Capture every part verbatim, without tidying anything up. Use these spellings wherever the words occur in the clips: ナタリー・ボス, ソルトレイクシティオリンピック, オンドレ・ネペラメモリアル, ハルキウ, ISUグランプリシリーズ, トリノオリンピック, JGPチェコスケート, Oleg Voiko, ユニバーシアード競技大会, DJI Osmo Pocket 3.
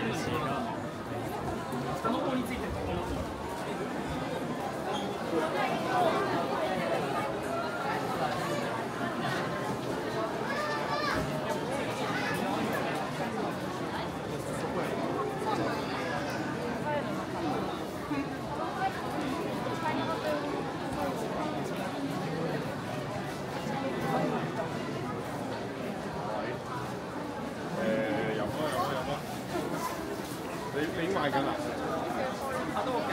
テネシーがこの子についてここの買緊啊！啊都 OK。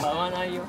買わないよ。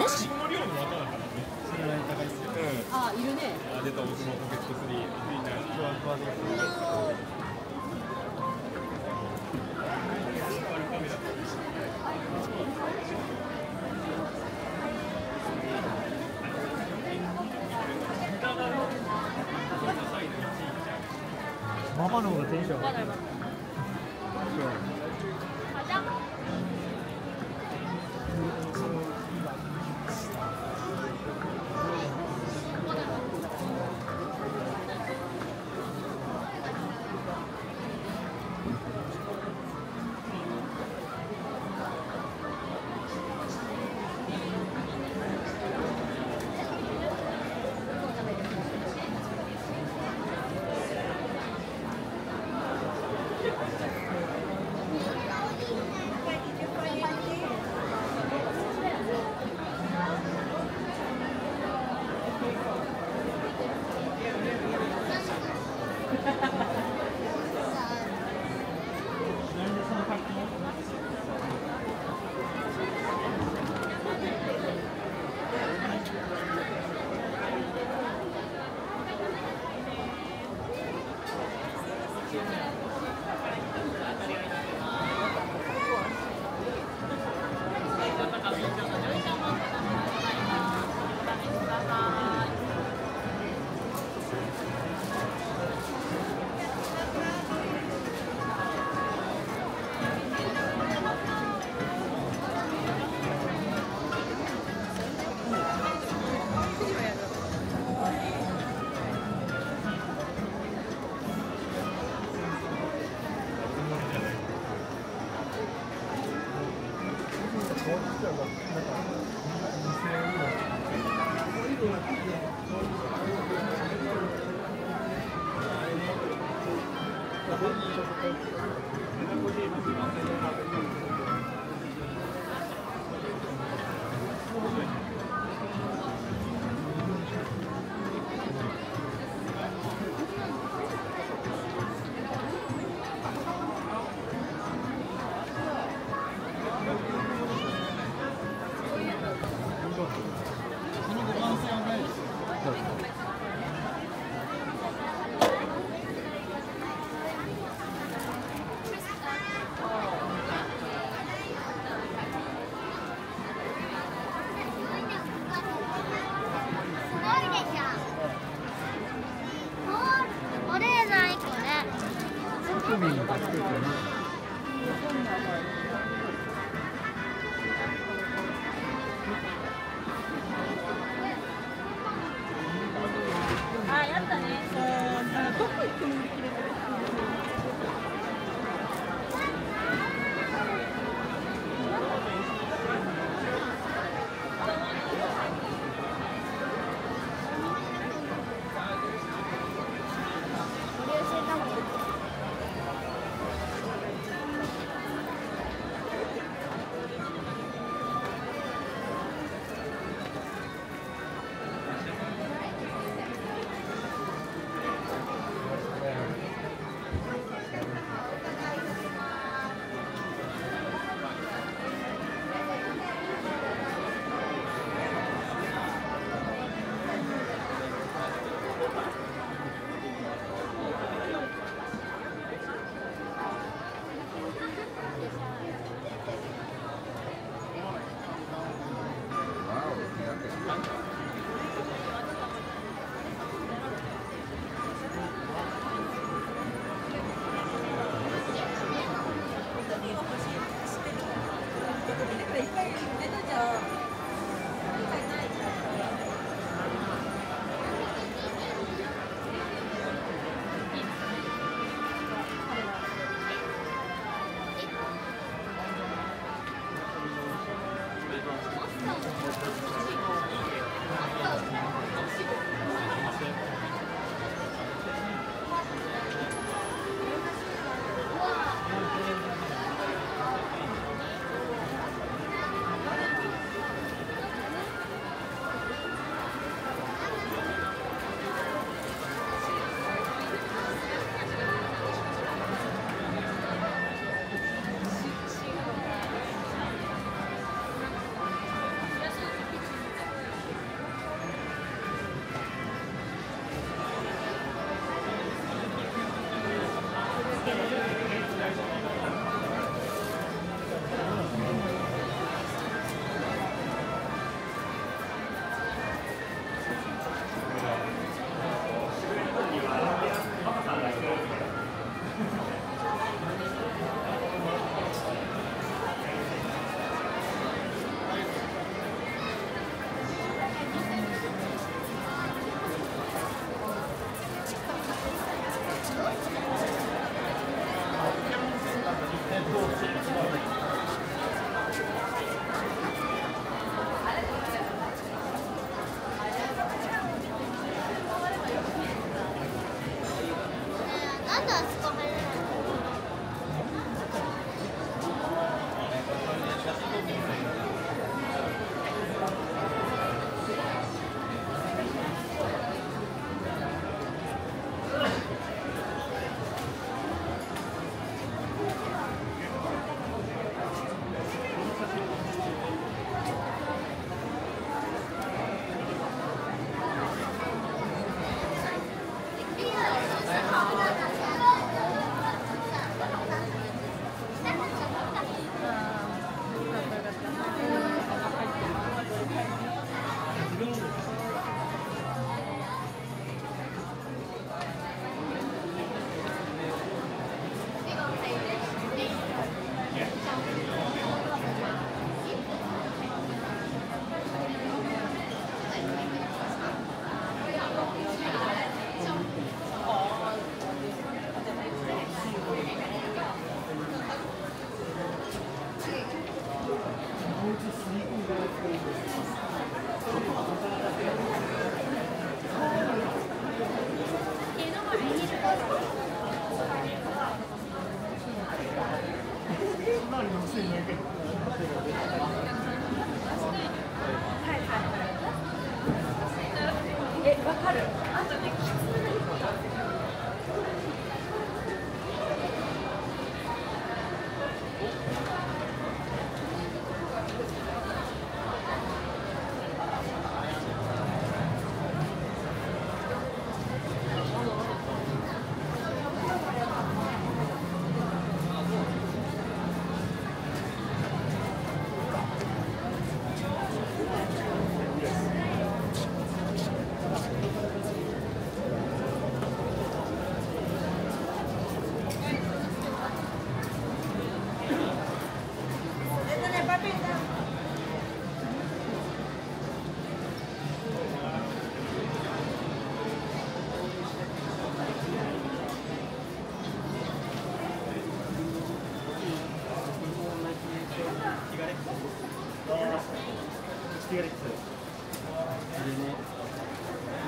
もしこの量の綿だからね。それは高いですよ。あ、いるね。あ、出た。僕もポケットスリー。ふわふわです。ママの方がテンション上がる。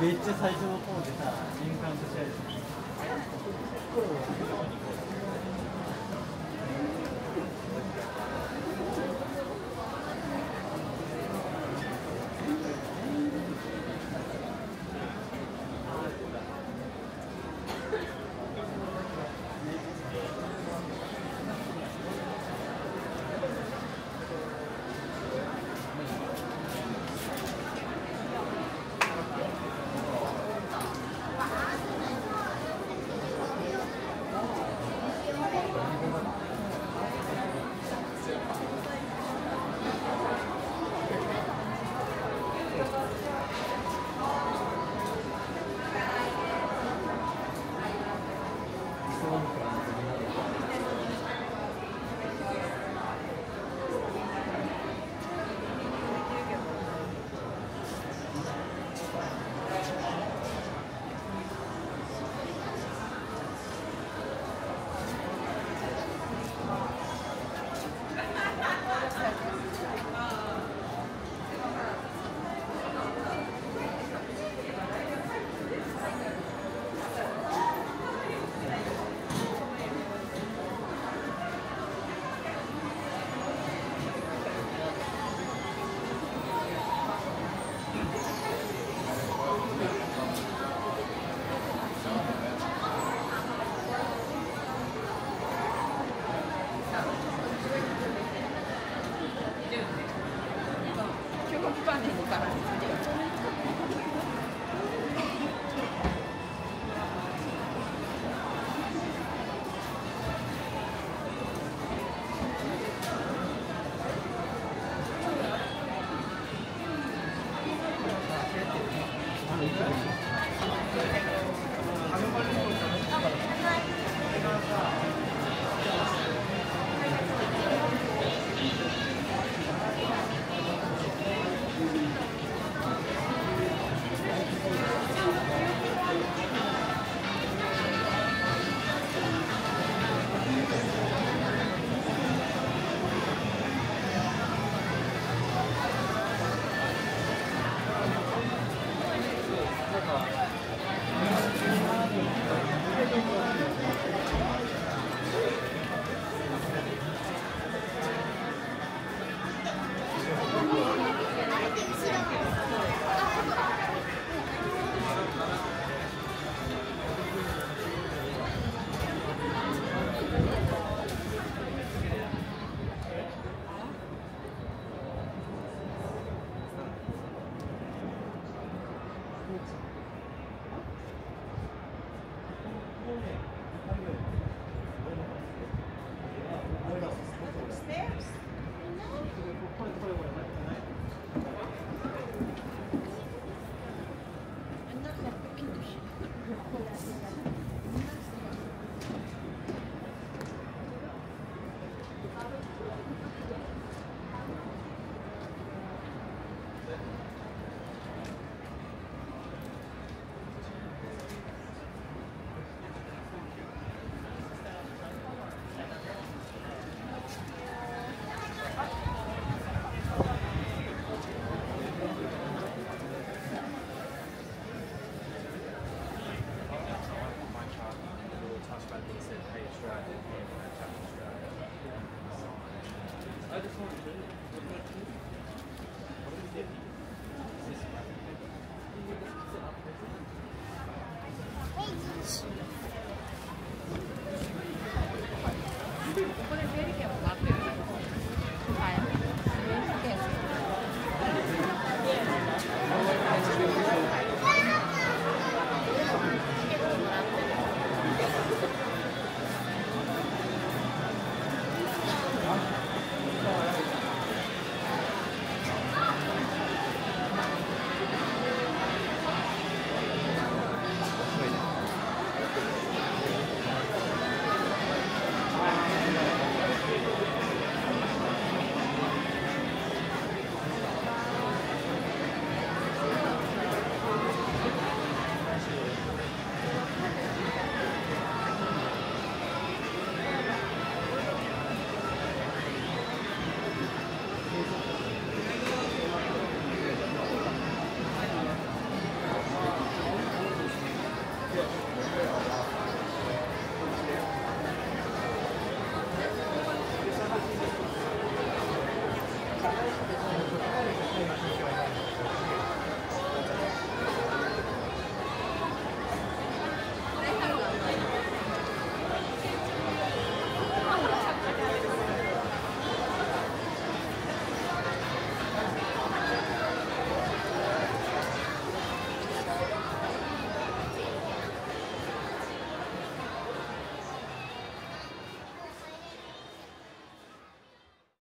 めっちゃ最初の方でさ、敏感とし合える。Thank you.